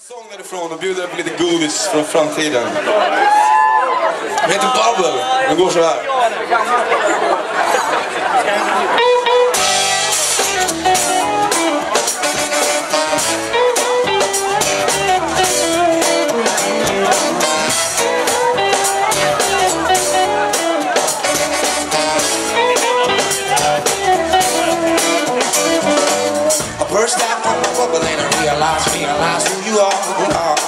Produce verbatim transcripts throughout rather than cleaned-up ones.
En sång därifrån och bjuder på lite godis från framtiden. Den heter Bubble. Den går så här. Realize who you are, who you are.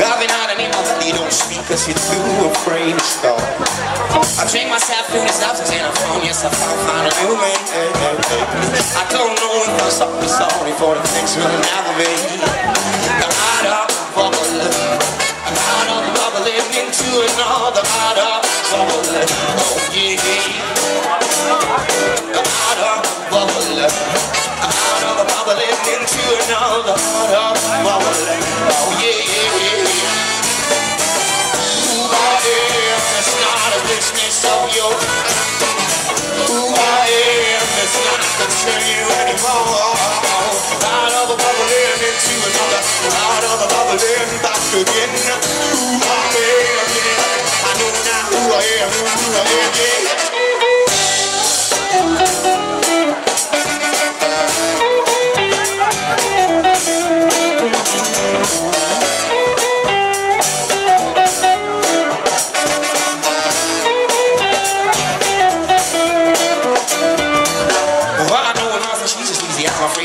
I've been out and in my belly, don't speak cause you're too afraid to start. I drink myself through these options and I found, yes, I found, found a new way. I don't know if I'm sorry, sorry for the things we'll never be. I'm out of a bubble, I'm out of a bubble, living into another out of a bubble, oh yeah. I'm out of a bubble, living into another part of my life. Oh yeah, yeah, yeah. Who I am, it's not a business of yours. Who I am, it's not a concern you anymore. Out of a bubble, living into another. Out of a bubble, living back again. Who I am, yeah. I know now who I am, who I am, yeah.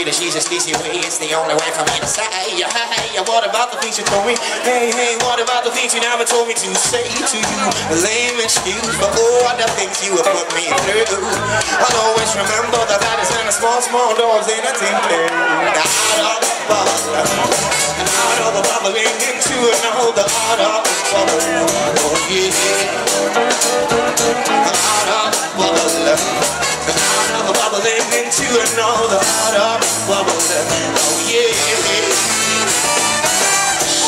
She's just easy way, it's the only way for me to say. Hey, what about the things you told me? Hey, hey, what about the things you never told me to say to you? A lame excuse for all the things you have put me through. I'll always remember that that is in a small, small doors in a tin can. Out of the bubble, out of the bubble, into another out of the bubble. Oh yeah, out of the bubble. Out of a bubble into another out of a bubble. Oh yeah.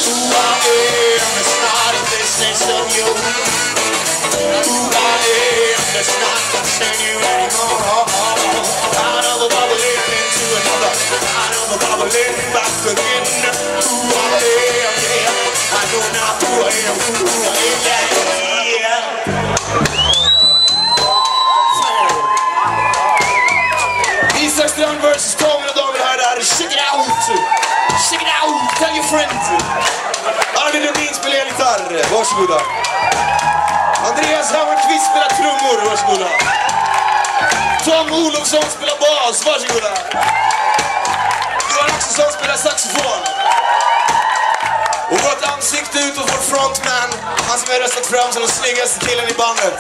Who I am, it's not a business of you. Who I am, it's not concern you anymore. Out of a bubble into another. Out of a bubble back again. Who I am, yeah. I know not who I am, who I am, yeah. Young versus Tom Olovsson, check it out, check it out, tell your friends. Armin Lundin spelar gitarr, varsågoda. Andreas Hammarqvist spelar trummor, varsågoda. Tom Olovsson spelar bas, varsågoda. Johan Axelsson spelar saxofon. Och vårt ansikte ut och vår frontman, han som har röstat fram som den snyggaste killen i bandet.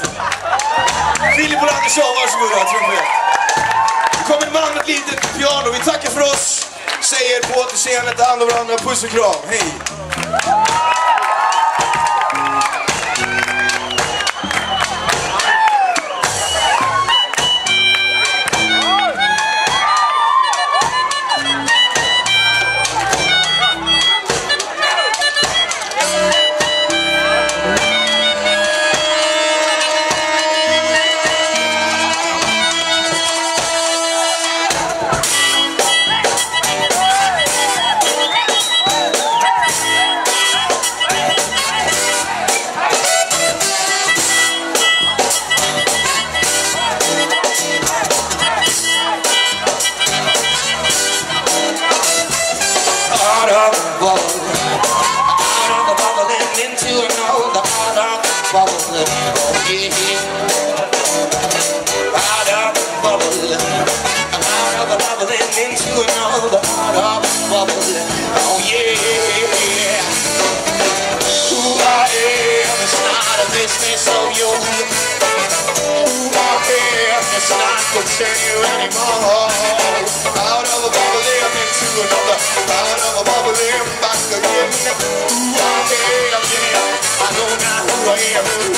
Filip Olandersson, varsågoda, trumpet. Kom en man med ett litet piano. Vi tackar för oss. Säger på återseende, ta hand om varandra. Puss och kram. Hej. Turn you anymore. Out of a bubble, I'm into another. Out of a bubble, I'm back again. Who I am, yeah. I know not who I am.